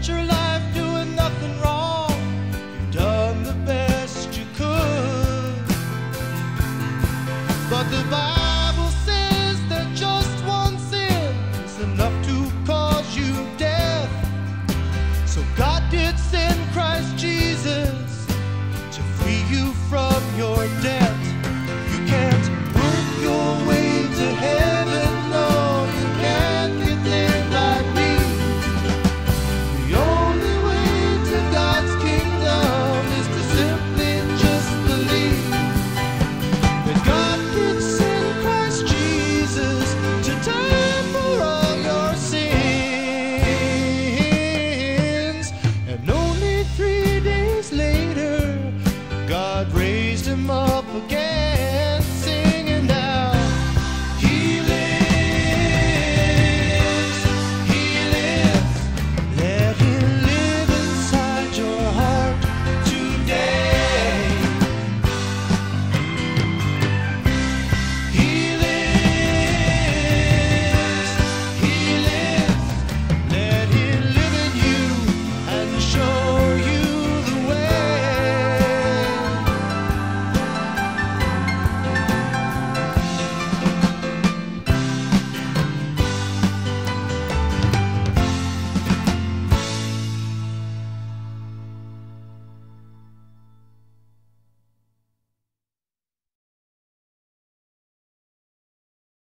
Let your love